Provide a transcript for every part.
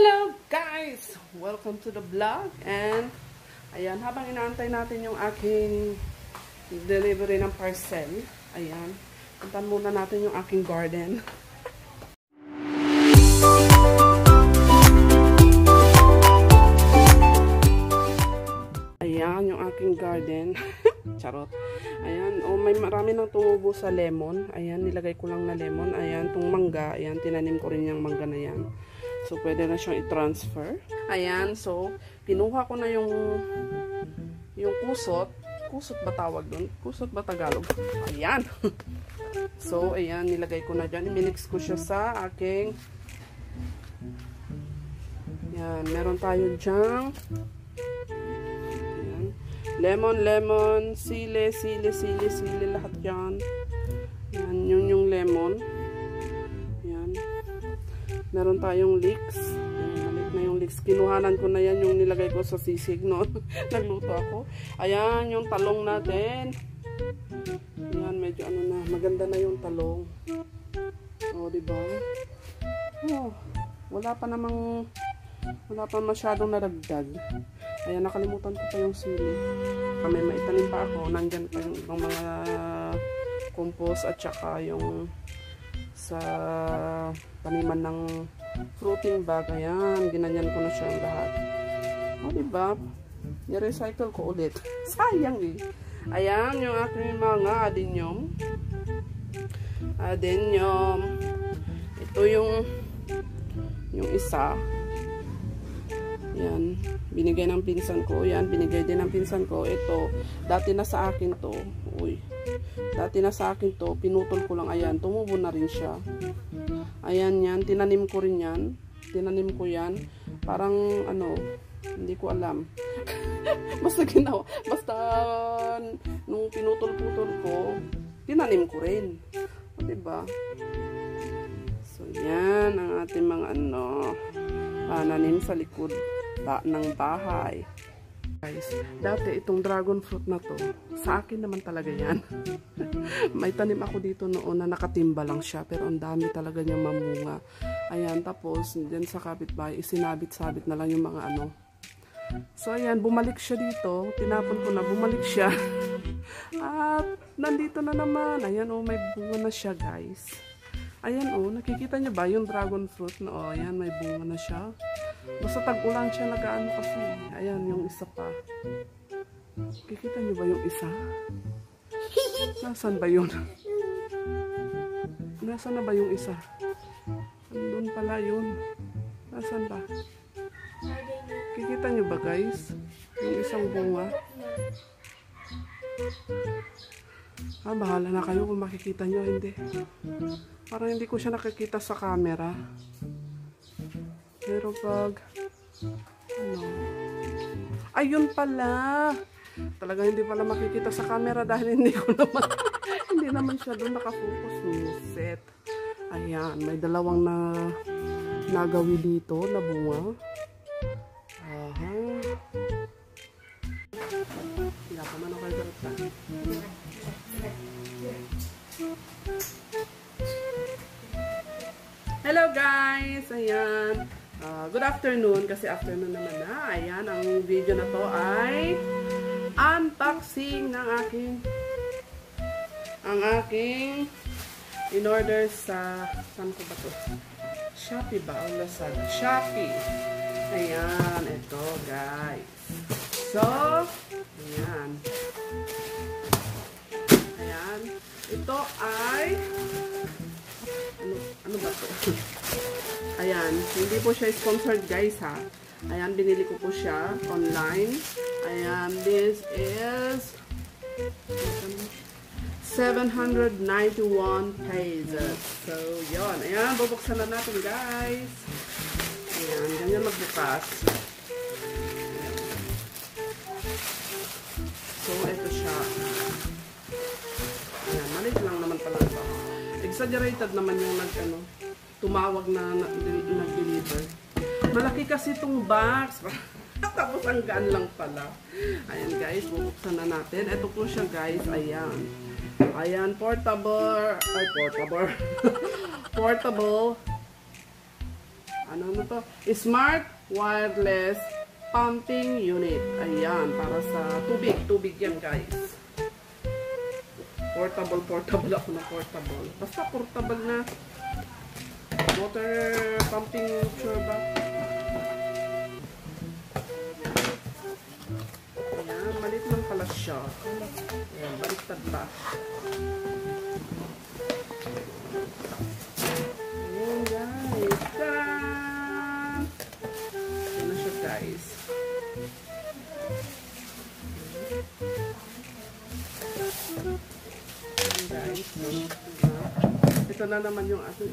Hello guys! Welcome to the vlog. And ayan, habang inaantay natin yung aking delivery ng parcel, ayan, puntan muna natin yung aking garden. Ayan, yung aking garden. Charot. Ayan, oh, may marami nang tumubo sa lemon. Ayan, nilagay ko lang na lemon. Ayan, tong mangga. Ayan, tinanim ko rin yung mangga na yan. So, pwede na siyang i-transfer. Ayan, so, pinuha ko na yung kusot. Kusot ba tawag doon? Kusot ba Tagalog? Ayan. So, ayan, nilagay ko na dyan. I-mix ko siya sa aking... Ayan, meron tayo dyan. Ayan. Lemon, lemon, sili, sili, sili, sili, lahat dyan. Ayan, yun yung lemon. Meron tayong leeks. Malit na yung leeks. Kinuhanan ko na yan yung nilagay ko sa sisig noon. Nagluto ako. Ayan, yung talong natin. Ayan, medyo ano na. Maganda na yung talong. O, diba? Oh, wala pa namang, wala pa masyadong naragdag. Ayan, nakalimutan ko pa yung sili. Kami maitanim pa ako. Nandyan pa yung ibang mga compost at saka yung sa taniman ng fruiting bag. Ayan, ginanyan ko na siya ang lahat. O, diba? Nirecycle ko ulit. Sayang eh. Ayan, yung aking mga adenium. Adenium. Ito yung isa. Ayan. Binigay ng pinsan ko. Ayan, binigay din ng pinsan ko. Ito, dati na sa akin to. Uy. Dati na sa akin to, pinutol ko lang. Ayan, tumubo na rin siya. Ayan yan, tinanim ko rin yan. Tinanim ko yan. Parang ano, hindi ko alam. Basta ginawa. Basta nung pinutol-putol ko, tinanim ko rin. O, diba? So, yan ang ating mga ano, pananim sa likod ng bahay. Guys, dati itong dragon fruit na to, sa akin naman talaga yan. May tanim ako dito noon na nakatimba lang siya, pero ang dami talaga niyang mamunga. Ayan, tapos dyan sa kapitbahay, isinabit-sabit na lang yung mga ano. So ayan, bumalik siya dito, tinapon ko na, bumalik siya. At nandito na naman, ayan oh, may bunga na siya guys. Ayan oh, nakikita niyo ba yung dragon fruit na oh, ayan, may bunga na siya. Basta tag-ulan siya, nag-aano kasi. Ayan, yung isa pa. Kikita niyo ba yung isa? Nasaan ba yun? Nasaan na ba yung isa? Andun pala yun. Nasaan ba? Kikita niyo ba guys? Yung isang bunga. Ah, bahala na kayo kung makikita niyo. Hindi. Parang hindi ko siya nakikita sa camera. Pero pag ano, ayun pala, talaga hindi pala makikita sa camera dahil hindi ko naman hindi naman siya doon nakafocus. Set. Ayan, may dalawang na nagawi dito na bunga. Aha. Tira pa man ako ng karota. Hello guys, ayan. Good afternoon, kasi afternoon naman na. Ayan, ang video na to ay unboxing ng aking in-order sa, saan ko ba to? Shopee ba? O Lazada? Shopee. Ayan, ito guys. So, ayan. Ayan. Ito ay ano ba to? Ayan, hindi po siya sponsored guys ha. Ayan, binili ko po siya online. Ayan, this is 791 pages. So, yun. Ayan, bubuksan na natin guys. Ayan, ganyan magbukas. So, ito siya. Ayan, maliit lang naman pala ito. Exaggerated naman yung nag-ano, tumawag na nag-deliver. Malaki kasi itong box. Tapos hanggaan lang pala. Ayan guys, bubuksan na natin. Ito po siya guys, ayan. Ayan, portable. Ay, portable. Portable. Ano to? Smart Wireless Pumping Unit. Ayan, para sa tubig. Tubig yan, guys. Portable ako na portable. Basta portable na water pumping turbo. Ayan, malit lang pala siya. Ayan, baliktad ba? Ito na naman yung atin.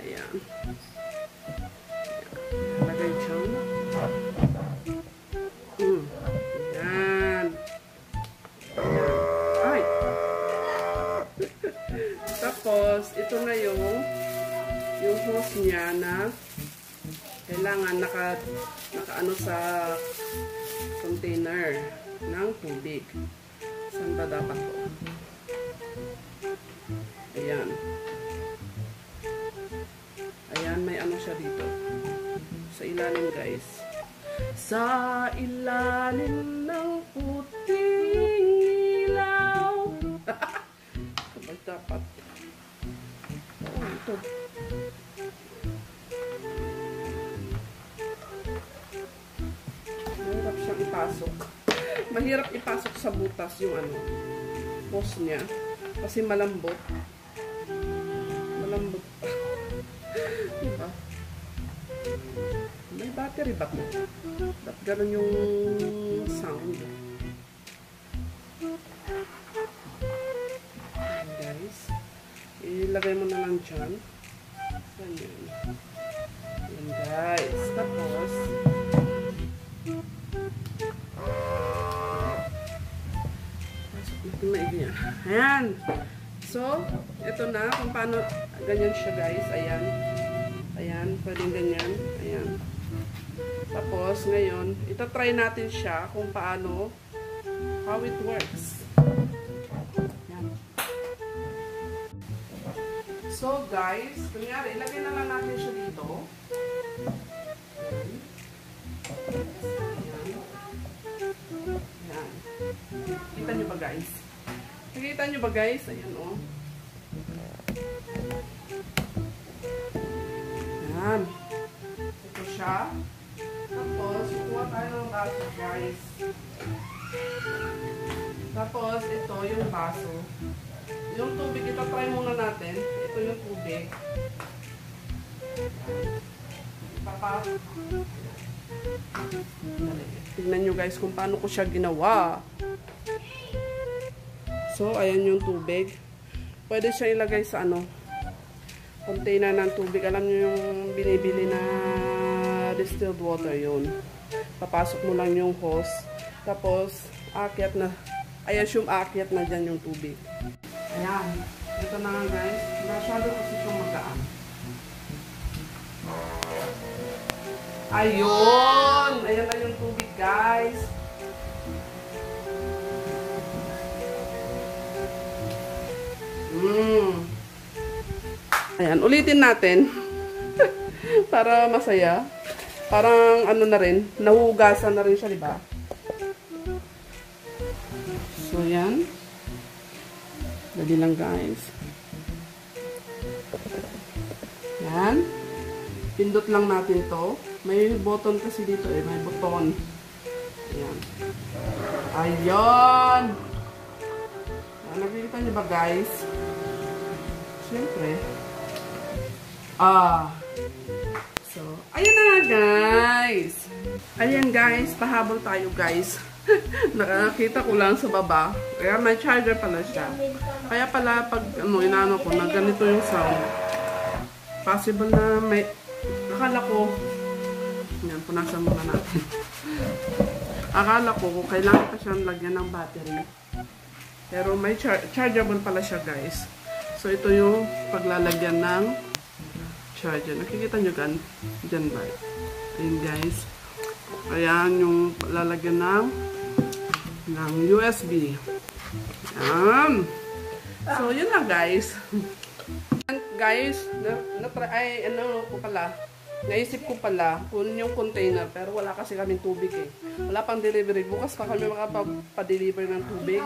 Ayan. Lagay siyang. Ayan. Ay! Tapos, ito na yung hose niya na kailangan nakaano sa container ng tubig. Saan ba dapat ko? Ayan. Ayan, may ano siya dito. Sa ilalim, guys. Sa ilalim ng puting ilaw. Sabay dapat. Oh, ito. Mahirap siyang ipasok. Mahirap ipasok sa butas yung ano, hose niya. Kasi malambot. Malambot pa. Diba? May battery ba ko? Ba't ganun yung sound? Ayan guys. Ilagay mo na lang dyan. Ayan. Ayan guys. Tapos, ayan. So, ito na kung paano ganyan siya, guys. Ayan. Ayan, pwedeng ganyan. Ayan. Tapos, ngayon, itatry natin siya kung paano, how it works. Ayan. So, guys, kunyari, ilagay na lang natin siya dito. Ayan. Ayan. Kita nyo ba, guys? Nakikita nyo ba guys? Ayan o. Ayan. Ito siya. Tapos, kukuha tayo ng baso guys. Tapos, ito yung baso. Yung tubig, itatry muna natin. Ito yung tubig. Tignan nyo guys kung paano ko siya ginawa. So, ayan yung tubig. Pwede siya ilagay sa ano, container ng tubig. Alam nyo yung binibili na distilled water yun. Papasok mo lang yung hose. Tapos, aakyat na. I assume aakyat na dyan yung tubig. Ayan. Ito na nga guys. Masyado kasi itong magaan. Ayun! Ayan na yung tubig guys. Ayan, ulitin natin para masaya. Parang ano na rin, nahugasan na rin siya, diba? So, yan. Dali lang, guys. Yan. Pindot lang natin to. May button kasi dito eh, may button. Ayan. Ayan! Nakikita niyo ba, guys? Siyempre. So, ayan na guys. Ayan guys, pahabol tayo guys. Nakakita ko lang sa baba. Kaya may charger pala siya. Kaya pala pag ano, inaano ko na ganito yung sound. possible na may, akala ko, yan, punasan muna natin. Akala ko, kailangan pa siyang lagyan ng battery. Pero may chargeable pala siya, guys. So, ito yung paglalagyan ng charger. Nakikita nyo gan? Dyan ba? Ayan, guys. Ayan yung lalagyan ng USB. Ayan. So, yun lang, guys. Guys, naisip ko pala kung yung container, pero wala kasi kaming tubig eh. Wala pang delivery. Bukas pa kami makapag-deliver ng tubig.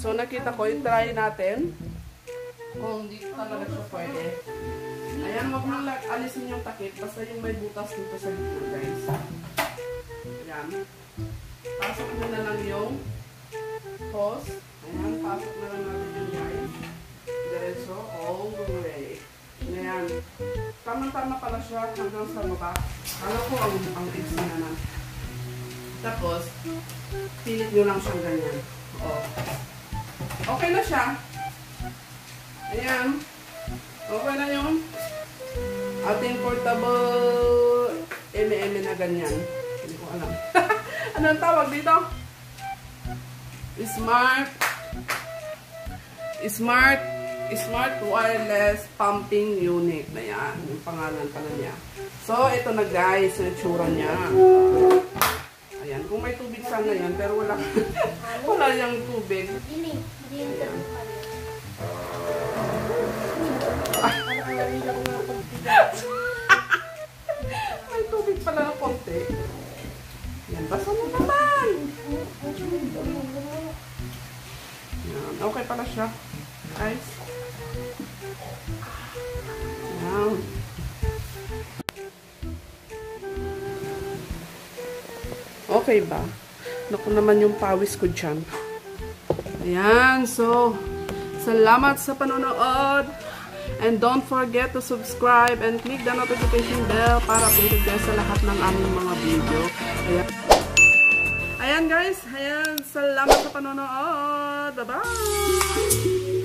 So, nakita ko, i-try natin kung hindi talaga siya pwede. Ayan, wag mong alisin yung takip, basta yung may butas dito sa dito, guys. Ayan. Pasok mo na lang yung hose. Ayan, pasok na lang natin yung guys. Diretso, all the way. Ayan. Tama-tama pala siya hanggang sa baba. Alam ko ang tips na na. Tapos, pilit nyo lang siyang ganyan. O. Okay na siya. Ayan. Okay na yung ating portable MM na ganyan. Hindi ko alam. Anong tawag dito? Smart Wireless Pumping Unit. Ayan, yung pangalan pala niya. So, ito na guys, yung tsura niya. Ayan, kung may tubig sa ngayon, pero wala, wala yung tubig. Ayan. May tubig pala na konti. Ayan, basa mo naman. Ayan, okay pala siya. Guys. Ayan. Okay ba? Naku naman yung pawis ko dyan. Ayan. So, salamat sa panonood. And don't forget to subscribe and click the notification bell para updated guys sa lahat ng aming mga video. Ayan. Ayan guys. Ayan. Salamat sa panonood. Bye-bye.